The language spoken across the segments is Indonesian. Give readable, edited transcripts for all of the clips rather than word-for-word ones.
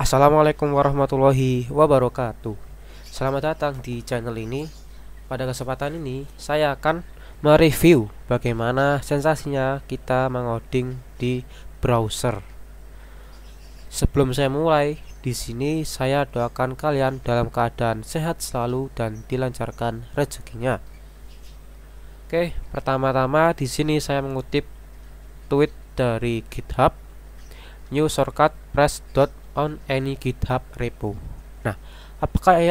Assalamualaikum warahmatullahi wabarakatuh. Selamat datang di channel ini. Pada kesempatan ini saya akan mereview bagaimana sensasinya kita mengoding di browser. Sebelum saya mulai, di sini saya doakan kalian dalam keadaan sehat selalu dan dilancarkan rezekinya. Oke, pertama-tama di sini saya mengutip tweet dari GitHub, new shortcut press dot on any GitHub repo. Nah,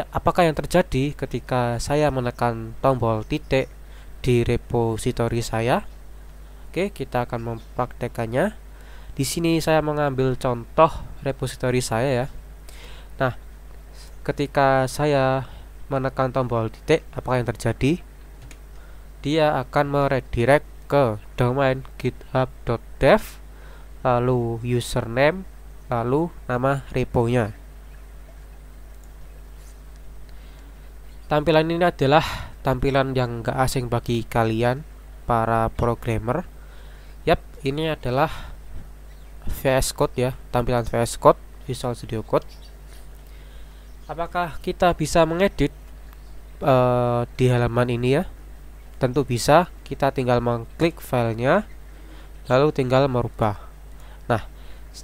apakah yang terjadi ketika saya menekan tombol titik di repositori saya? Oke, kita akan mempraktekannya. Di sini saya mengambil contoh repositori saya ya. Nah, ketika saya menekan tombol titik, apakah yang terjadi? Dia akan meredirect ke domain github.dev, lalu username, lalu nama repo-nya. Tampilan ini adalah tampilan yang gak asing bagi kalian para programmer. Yap, ini adalah VS Code ya, tampilan VS Code, Visual Studio Code. Apakah kita bisa mengedit di halaman ini ya? Tentu bisa, kita tinggal mengklik filenya, lalu tinggal merubah. Nah,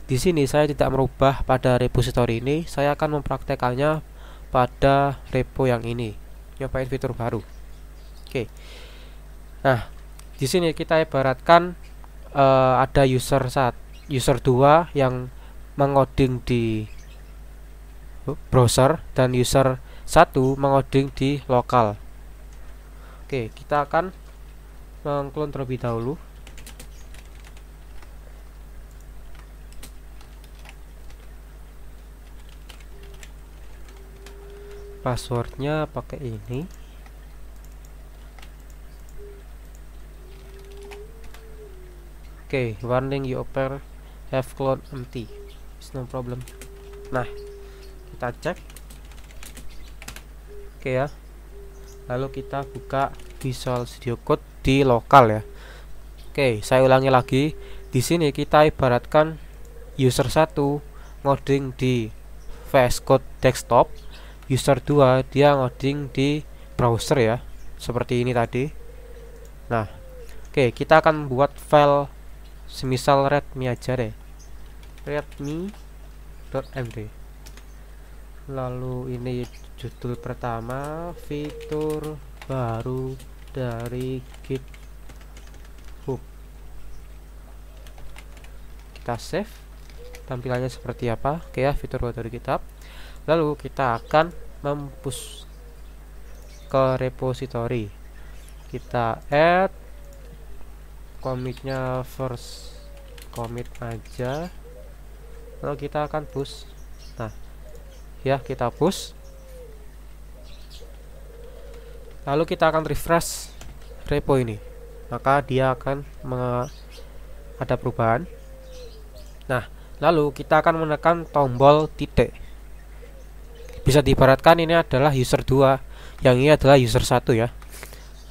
di sini saya tidak merubah pada repositori ini, saya akan mempraktekannya pada repo yang ini. Nyobain fitur baru. Oke. Nah, di sini kita ibaratkan ada user 2 yang mengoding di browser dan user 1 mengoding di lokal. Oke, kita akan mengklon terlebih dahulu. Passwordnya pakai ini. Oke, warning you open have clone empty, it's no problem. Nah, kita cek. Oke ya, lalu kita buka Visual Studio Code di lokal ya. Oke, saya ulangi lagi. Di sini kita ibaratkan user 1 ngoding di VS Code desktop, user 2 dia ngoding di browser ya, seperti ini tadi. Nah, oke, kita akan membuat file semisal readme aja deh, readme.md, lalu ini judul pertama, fitur baru dari GitHub. Kita save, tampilannya seperti apa. Oke ya, fitur baru dari GitHub. Lalu kita akan mempush ke repository. Kita add commitnya, first commit aja. Lalu kita akan push. Nah, ya kita push. Lalu kita akan refresh repo ini. Maka dia akan ada perubahan. Nah, lalu kita akan menekan tombol titik. Bisa diibaratkan ini adalah user 2, yang ini adalah user 1 ya.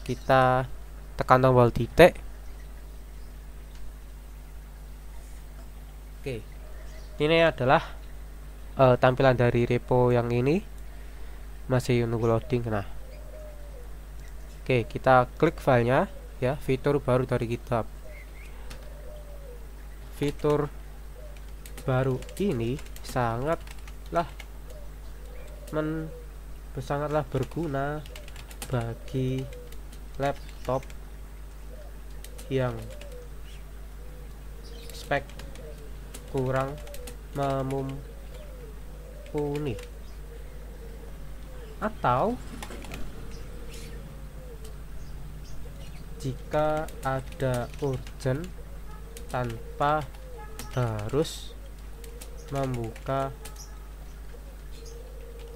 Kita tekan tombol titik. Oke. Ini adalah tampilan dari repo yang ini. Masih nunggu loading. Nah. Oke, kita klik filenya ya, fitur baru dari GitHub. Fitur baru ini sangatlah berguna bagi laptop yang spek kurang memumpuni atau jika ada urgent tanpa harus membuka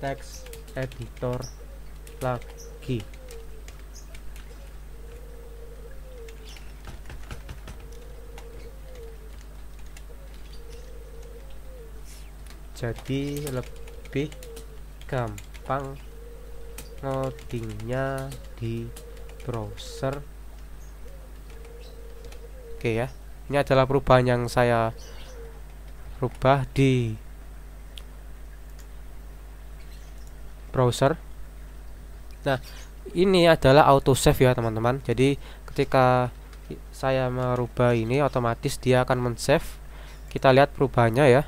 text editor lagi. Jadi lebih gampang ngodingnya di browser. Oke ya, ini adalah perubahan yang saya rubah di browser. Nah, ini adalah autosave ya teman-teman. Jadi ketika saya merubah ini, otomatis dia akan men-save. Kita lihat perubahannya ya.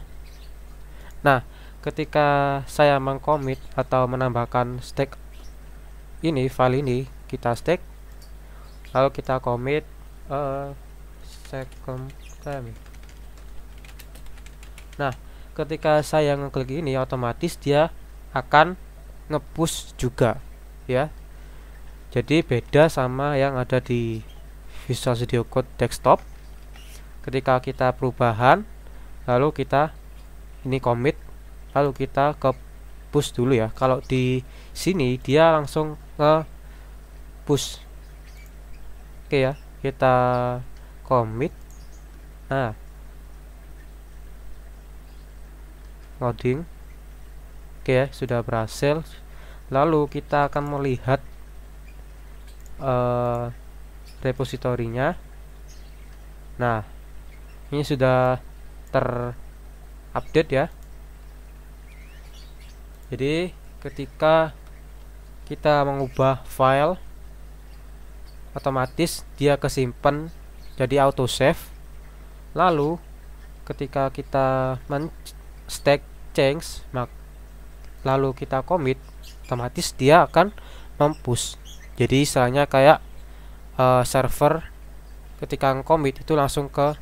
Nah, ketika saya mengcommit atau menambahkan stack ini, file ini kita stack, lalu kita commit second time. Nah, ketika saya ngeklik ini, otomatis dia akan nge-push juga ya. Jadi beda sama yang ada di Visual Studio Code desktop. Ketika kita perubahan, lalu kita ini commit, lalu kita ke push dulu ya. Kalau di sini dia langsung nge-push. Oke ya, kita commit. Nah, loading. Oke, sudah berhasil. Lalu kita akan melihat repositorinya. Nah, ini sudah terupdate ya. Jadi ketika kita mengubah file, otomatis dia kesimpan jadi autosave. Lalu ketika kita men-stack change, lalu kita commit, otomatis dia akan mempush. Jadi istilahnya kayak server ketika commit itu langsung ke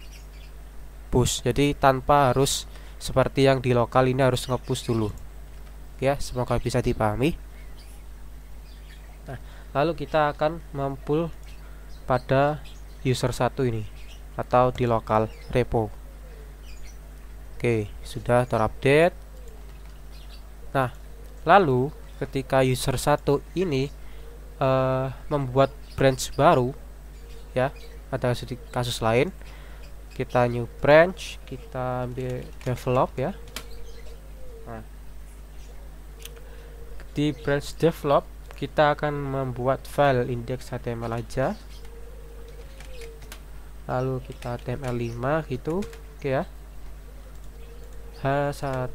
push. Jadi tanpa harus seperti yang di lokal ini harus nge-push dulu. Ya, semoga bisa dipahami. Nah, lalu kita akan mempull pada user 1 ini atau di lokal repo. Oke, sudah terupdate. Nah, lalu ketika user 1 ini membuat branch baru ya, ada kasus lain, kita new branch, kita ambil develop ya. Nah, di branch develop kita akan membuat file index.html aja, lalu kita html5 gitu. Oke ya, h1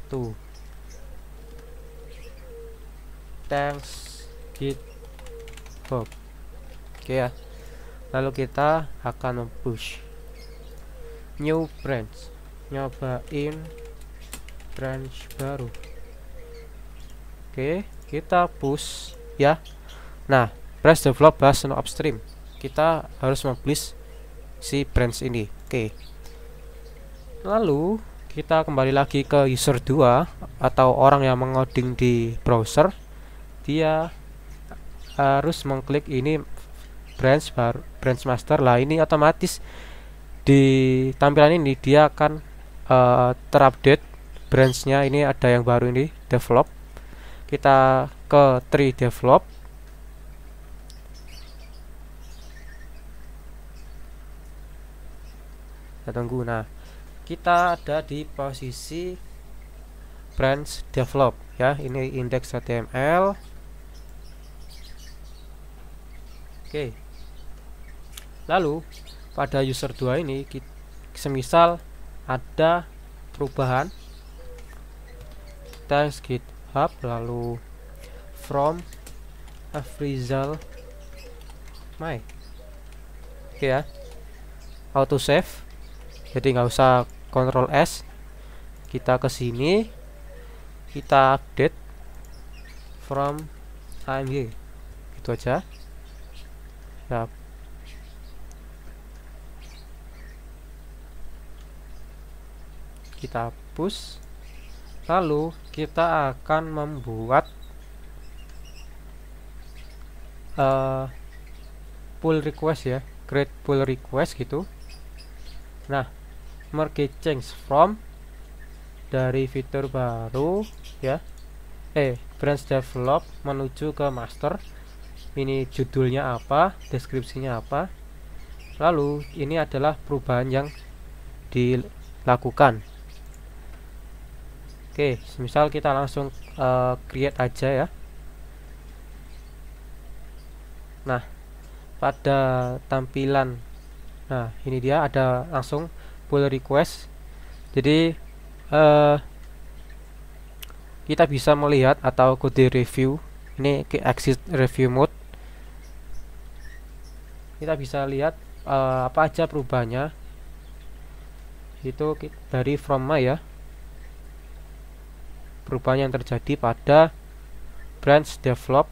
thanks github. Oke ya, lalu kita akan push new branch, nyobain branch baru. Oke, kita push ya. Nah, branch develop bahas no upstream, kita harus mempublish si branch ini. Oke, lalu kita kembali lagi ke user 2 atau orang yang mengoding di browser. Dia harus mengklik ini branch baru, branch master lah. Ini otomatis di tampilan ini dia akan terupdate branchnya. Ini ada yang baru ini develop. Kita ke tree develop. Kita tunggu. Nah, kita ada di posisi branch develop ya. Ini index.html. Oke. Lalu pada user 2 ini kita, semisal ada perubahan thanks github, lalu from Afrizal MY. Oke ya, auto save. Jadi nggak usah Ctrl S. Kita ke sini, kita update from AMG. Itu aja. Nah, kita push, lalu kita akan membuat pull request ya, create pull request gitu. Nah, merge change from dari fitur baru ya, branch develop menuju ke master. Ini judulnya apa, deskripsinya apa, lalu ini adalah perubahan yang dilakukan. Oke, misal kita langsung create aja ya. Nah, pada tampilan, nah ini dia ada langsung pull request. Jadi kita bisa melihat atau go di review, ini ke exit review mode, kita bisa lihat apa aja perubahannya itu dari from my ya, perubahan yang terjadi pada branch develop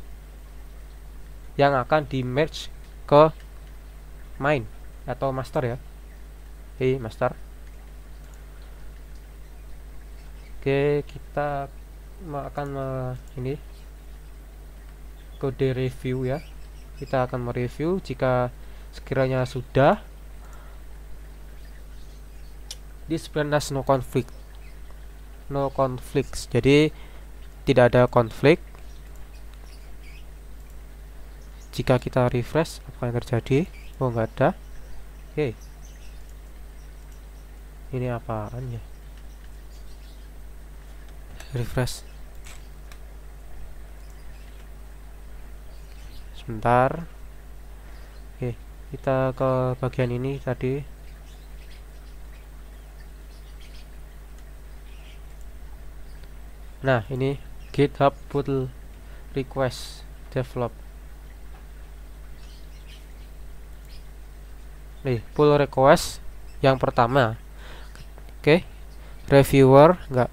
yang akan di merge ke main atau master ya, master. Oke, kita akan ini kode review ya, kita akan mereview jika sekiranya sudah this branch has no conflicts, jadi tidak ada konflik. Jika kita refresh apa yang terjadi? Oh, nggak ada. Oke, ini apaan ya? Refresh sebentar. Oke, kita ke bagian ini tadi. Nah, ini GitHub pull request develop. Nih, pull request yang pertama. Oke, reviewer enggak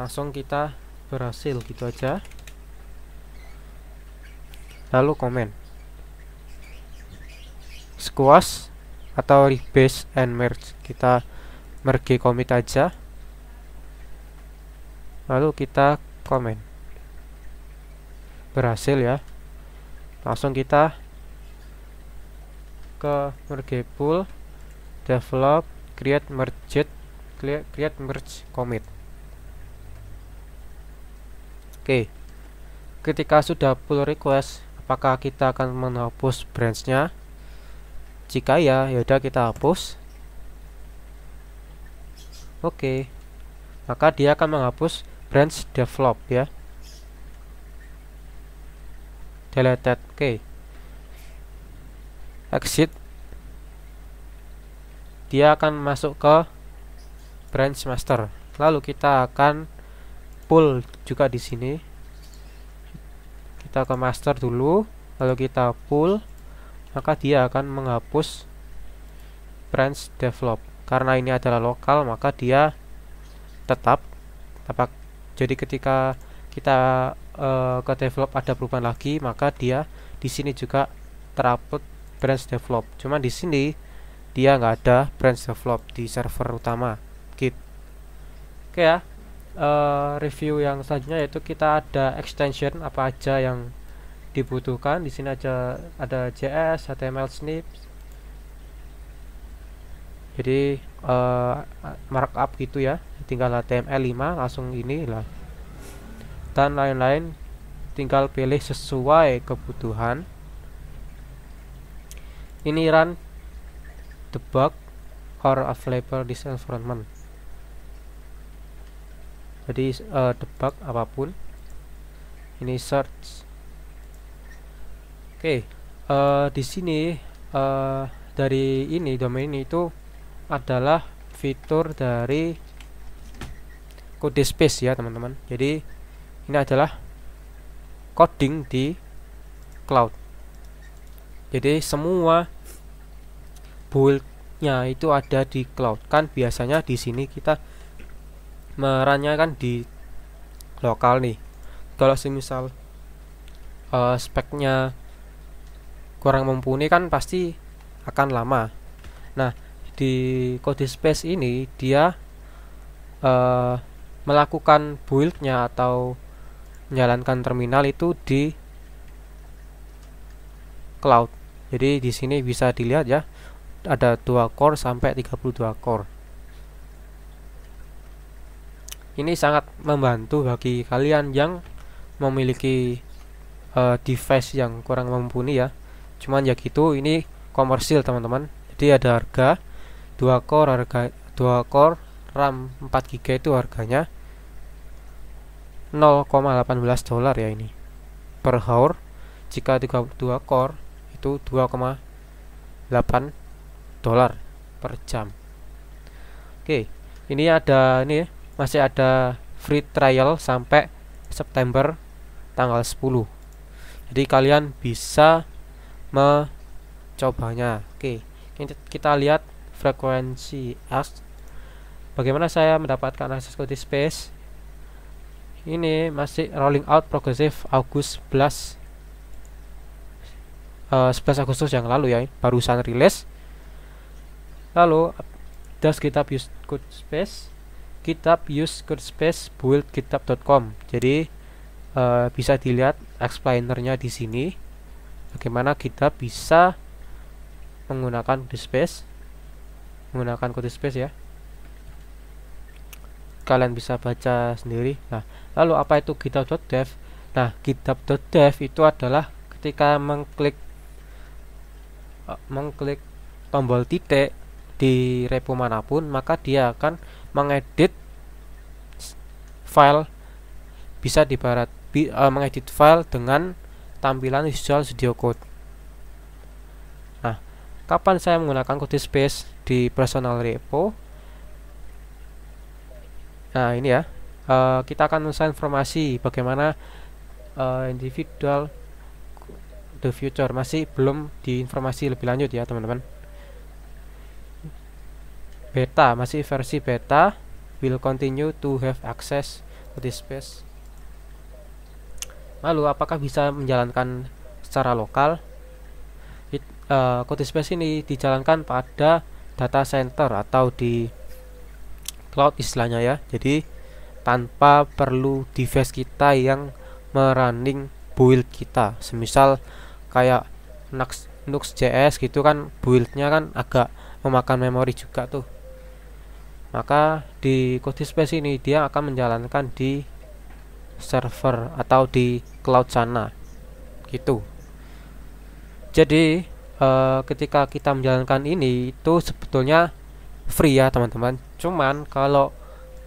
langsung kita berhasil gitu aja. Lalu komen squash atau rebase and merge, kita merge commit aja, lalu kita komen berhasil ya, langsung kita ke merge pool develop create merge commit. Oke, ketika sudah pull request, apakah kita akan menghapus branchnya? Jika ya, yaudah kita hapus. Oke, maka dia akan menghapus branch develop ya, deleted. Oke, exit, dia akan masuk ke branch master. Lalu kita akan pull juga di sini, kita ke master dulu, lalu kita pull, maka dia akan menghapus branch develop. Karena ini adalah lokal, maka dia tetap. Jadi ketika kita ke develop ada perubahan lagi, maka dia di sini juga terupload branch develop. Cuman di sini dia nggak ada branch develop di server utama Git. Oke ya. Review yang selanjutnya yaitu kita ada extension apa aja yang dibutuhkan. Di sini aja ada JS, HTML snips. Jadi markup gitu ya. Tinggal HTML5 langsung inilah. Dan lain-lain tinggal pilih sesuai kebutuhan. Ini run debug or available this environment. Jadi debug apapun. Ini search. Oke, di sini dari ini domain ini itu adalah fitur dari CodeSpace ya teman-teman. Jadi ini adalah coding di cloud. Jadi semua build-nya itu ada di cloud. Kan biasanya di sini kita meranya kan di lokal nih. Kalau semisal speknya kurang mumpuni kan pasti akan lama. Nah, di CodeSpace ini dia melakukan build-nya atau menjalankan terminal itu di cloud. Jadi di sini bisa dilihat ya, ada 2 core sampai 32 core. Ini sangat membantu bagi kalian yang memiliki device yang kurang mumpuni ya. Cuman ya gitu, ini komersil teman-teman. Jadi ada harga 2 core RAM 4GB itu harganya $0,18 ya ini per hour. Jika 32 core itu $2,8 per jam. Oke, ini ada masih ada free trial sampai September tanggal 10. Jadi kalian bisa mencobanya. Oke, kita lihat frekuensi ask. Bagaimana saya mendapatkan akses CodeSpace? Ini masih rolling out progressive Agustus 11 Agustus yang lalu ya, barusan rilis. Lalu does GitHub use CodeSpace? GitHub use CodeSpace build github.com. Jadi bisa dilihat explainernya di sini. Bagaimana kita bisa menggunakan CodeSpace? Menggunakan CodeSpace ya. Kalian bisa baca sendiri. Nah, lalu apa itu github.dev? Nah, github.dev itu adalah ketika mengklik tombol titik di repo manapun, maka dia akan mengedit file, bisa mengedit file dengan tampilan Visual Studio Code. Nah, kapan saya menggunakan CodeSpace di personal repo? Nah ini ya, kita akan mencari informasi bagaimana individual the future, masih belum diinformasi lebih lanjut ya teman-teman. Beta, masih versi beta, will continue to have access to this space. Lalu apakah bisa menjalankan secara lokal? CodeSpace ini dijalankan pada data center atau di cloud istilahnya ya, jadi tanpa perlu device kita yang merunning build kita, semisal kayak Nuxt.js gitu kan, buildnya kan agak memakan memori juga tuh. Maka di CodeSpace ini dia akan menjalankan di server atau di cloud sana gitu. Jadi ketika kita menjalankan ini itu sebetulnya free ya teman-teman, cuman kalau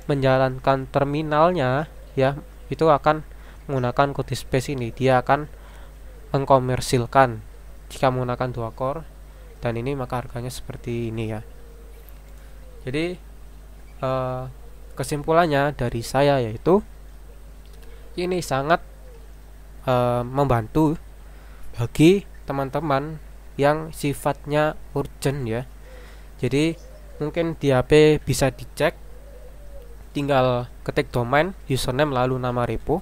menjalankan terminalnya ya itu akan menggunakan CodeSpace ini, dia akan mengkomersilkan jika menggunakan dua core, dan ini maka harganya seperti ini ya. Jadi kesimpulannya dari saya yaitu ini sangat membantu bagi teman-teman yang sifatnya urgent ya. Jadi mungkin di HP bisa dicek, tinggal ketik domain, username, lalu nama repo,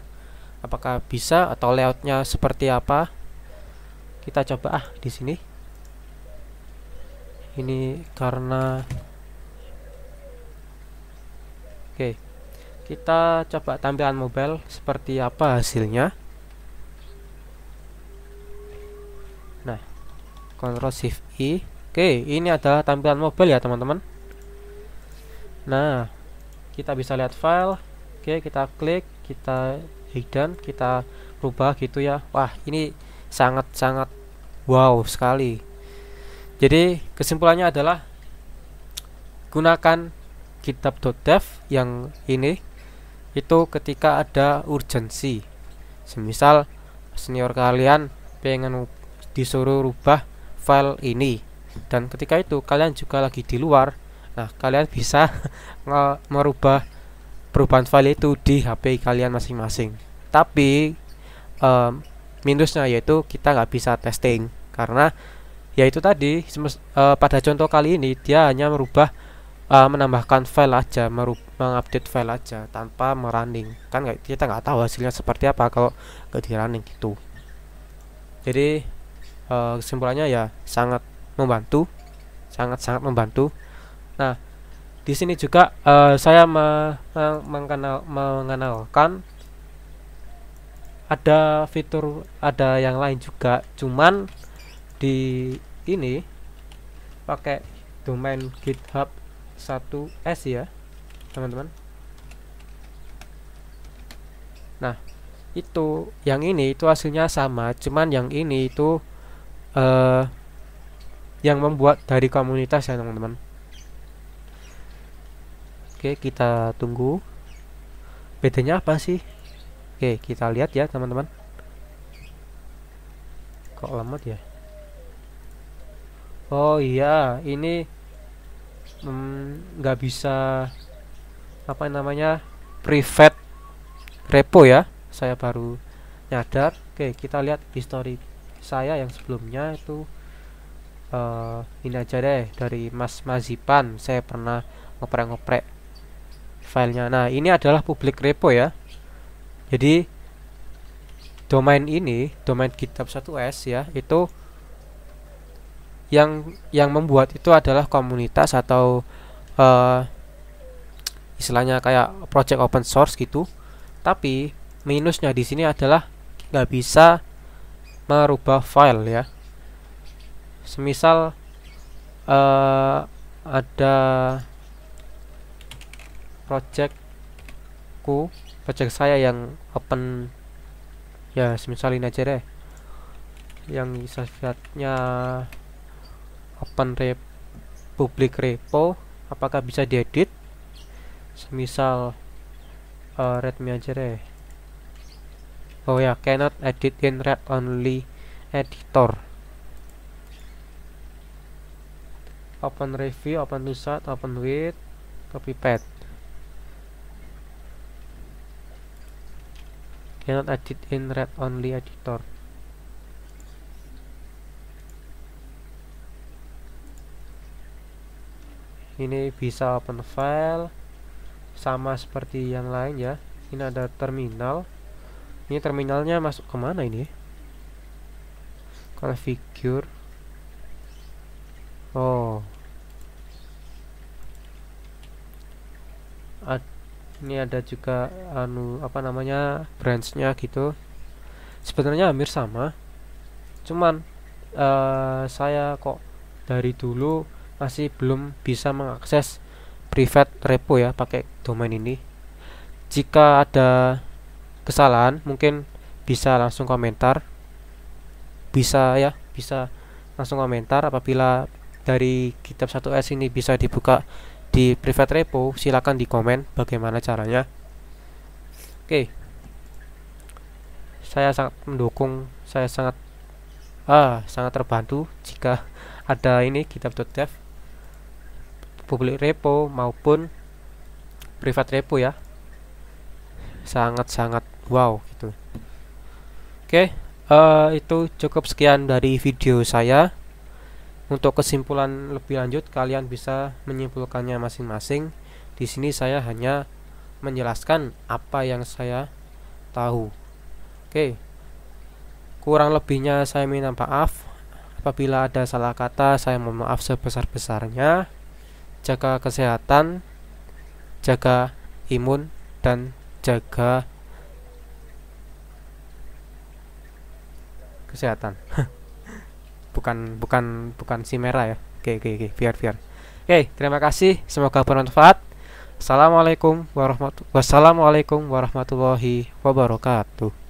apakah bisa atau layoutnya seperti apa. Kita coba di sini. Ini karena oke, kita coba tampilan mobile seperti apa hasilnya. Nah, Ctrl Shift I. Oke, ini adalah tampilan mobile ya teman-teman. Nah, kita bisa lihat file. Oke, kita klik, kita hidden, kita rubah gitu ya. Wah, ini sangat-sangat wow sekali. Jadi kesimpulannya adalah gunakan github.dev yang ini itu ketika ada urgensi. Semisal senior kalian pengen disuruh rubah file ini, dan ketika itu kalian juga lagi di luar. Nah, kalian bisa merubah perubahan file itu di HP kalian masing-masing. Tapi minusnya yaitu kita nggak bisa testing, karena yaitu tadi pada contoh kali ini dia hanya merubah menambahkan file aja, mengupdate file aja tanpa merunning. Kan kita nggak tahu hasilnya seperti apa kalau nggak di running gitu. Jadi kesimpulannya ya sangat membantu, sangat-sangat membantu. Nah, di sini juga saya mengenalkan ada fitur, ada yang lain juga, cuman di ini pakai domain GitHub 1s ya teman-teman. Nah, itu yang ini itu hasilnya sama, cuman yang ini itu yang membuat dari komunitas ya teman-teman. Oke, kita tunggu bedanya apa sih. Oke, kita lihat ya teman-teman. Kok lemot ya? Oh iya, ini nggak bisa apa namanya private repo ya. saya baru nyadar. Oke, kita lihat history saya yang sebelumnya itu ini aja deh, dari Mas Mazipan. Saya pernah ngoprek-ngoprek filenya. Nah, ini adalah public repo ya. Jadi domain ini, domain github.1s ya, itu yang membuat itu adalah komunitas atau istilahnya kayak project open source gitu. Tapi minusnya di sini adalah nggak bisa merubah file ya. Semisal ada project saya yang open ya, semisal ini aja deh, yang bisa sifatnya open public repo, apakah bisa diedit. Semisal readme aja deh. Oh ya, cannot edit in read only editor. Open review, open to site, open with, copy paste. Cannot edit in read only editor. Ini bisa open file, sama seperti yang lain ya. Ini ada terminal. Ini terminalnya masuk kemana ini? Configure. Oh, ini ada juga apa namanya, branchnya gitu. Sebenarnya hampir sama, cuman saya kok dari dulu masih belum bisa mengakses private repo ya pakai domain ini. Jika ada kesalahan mungkin bisa langsung komentar, bisa langsung komentar. Apabila dari github.1s ini bisa dibuka di private repo, silakan dikomen bagaimana caranya. Oke, saya sangat mendukung, saya sangat sangat terbantu jika ada ini github.dev public repo maupun private repo ya, sangat-sangat wow gitu. Oke, itu cukup sekian dari video saya. Untuk kesimpulan lebih lanjut, kalian bisa menyimpulkannya masing-masing. Di sini saya hanya menjelaskan apa yang saya tahu. Oke, kurang lebihnya saya minta maaf. Apabila ada salah kata, saya mohon maaf sebesar-besarnya. Jaga kesehatan, jaga imun, dan jaga kesehatan. bukan si merah ya. Oke, oke, terima kasih, semoga bermanfaat. Assalamualaikum warahmatullahi wabarakatuh.